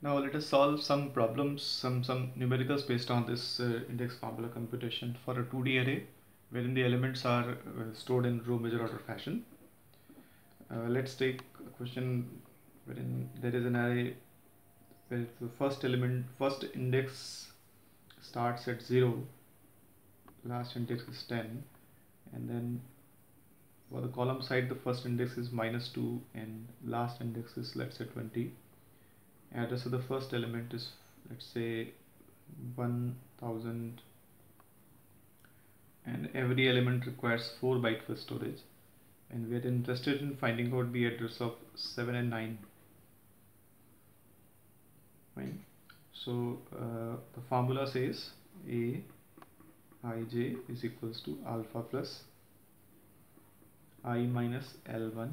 Now let us solve some problems, some numericals based on this index formula computation for a 2D array wherein the elements are stored in row measure order fashion. Let's take a question wherein there is an array where the first index starts at 0, last index is 10, and then for the column side the first index is -2 and last index is, let's say, 20. Address of the first element is, let's say, 1000, and every element requires 4 bytes for storage, and we are interested in finding out the address of 7 and 9. Right. So the formula says Aij is equals to alpha plus I minus L1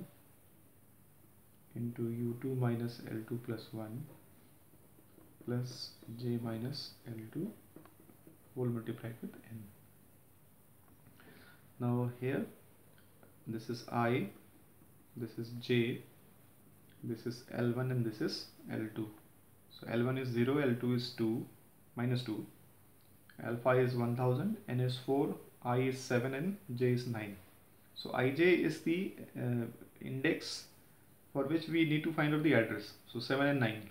into U2 minus L2 plus 1 plus J minus L2 whole multiplied with N. Now here this is I, this is J, this is L1 and this is L2. So L1 is 0, L2 is -2, alpha is 1000, N is 4, I is 7 and J is 9. So Ij is the index for which we need to find out the address, so 7 and 9.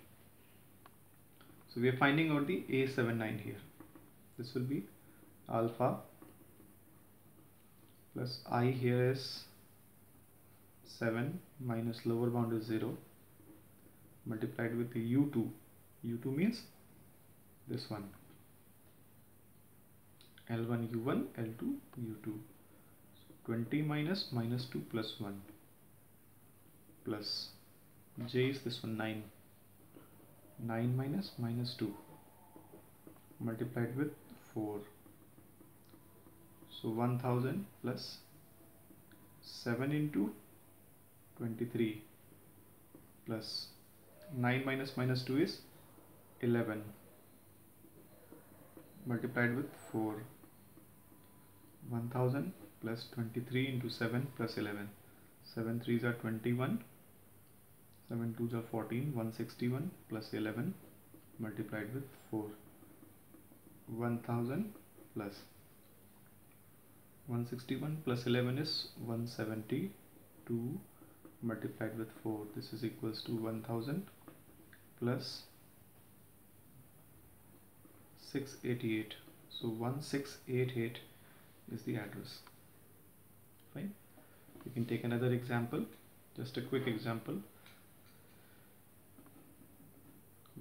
So we are finding out the A79 here. This will be alpha plus I here is 7 minus lower bound is 0 multiplied with the U2. U2 means this one. L1 U1, L2 U2. So 20 minus -2 plus 1. Plus J is this one, 9. 9 minus -2 multiplied with 4. So 1000 plus 7 into 23 plus 9 minus -2 is 11 multiplied with 4. 1000 plus 23 into 7 plus 11. 7 3s are 21. 7 2s are 14, 161 plus 11 multiplied with 4. 1000 plus 161 plus 11 is 172 multiplied with 4. This is equals to 1000 plus 688. So 1688 is the address. Fine. We can take another example, just a quick example.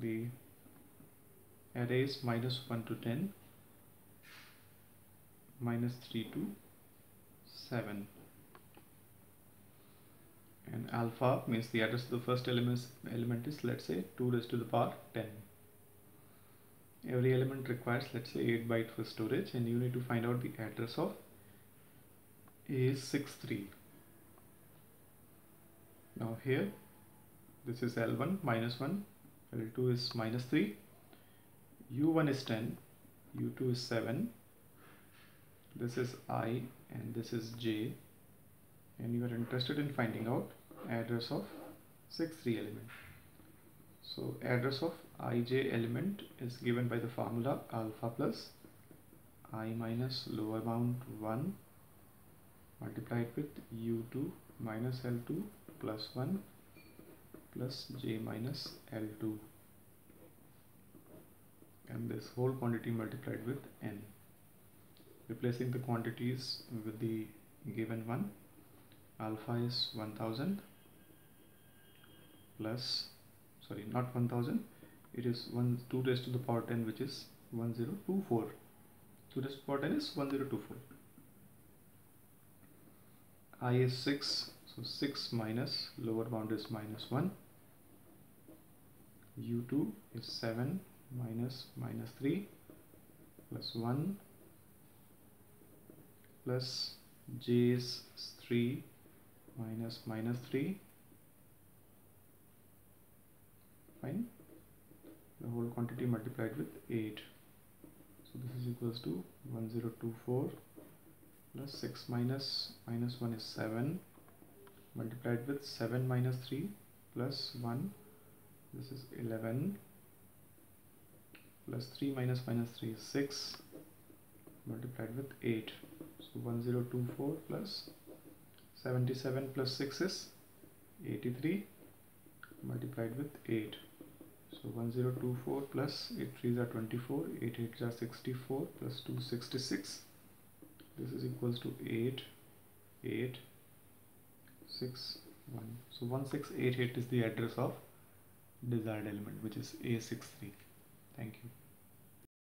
The array is -1 to 10, -3 to 7, and alpha means the address of the first element is, let's say, 2 raised to the power 10. Every element requires, let's say, 8 bytes for storage, and you need to find out the address of A63. Now here this is L1 -1, L2 is -3, U1 is 10, U2 is 7, this is I and this is J, and you are interested in finding out address of 63 element. So address of Ij element is given by the formula alpha plus I minus lower bound 1 multiplied with U2 minus L2 plus 1 plus J minus L2, and this whole quantity multiplied with N, replacing the quantities with the given one. Alpha is 1000 plus, sorry, not 1000, it is 2 raised to the power 10, which is 1024. 2 raised to the power 10 is 1024. I is 6, so 6 minus lower bound is -1. U2 is 7 minus -3 plus 1 plus J is 3 minus -3. Fine. The whole quantity multiplied with 8. So this is equals to 1024 plus 6 minus -1 is 7 multiplied with 7 minus 3 plus 1. This is 11 plus 3 minus minus 3 is 6 multiplied with 8. So 1024 plus 77 plus 6 is 83 multiplied with 8. So 1024 plus 8 3s are 24, 8 8s are 64 plus 266. This is equals to 8, 8, 6, 1. So 1688 is the address of desired element, which is A63. Thank you.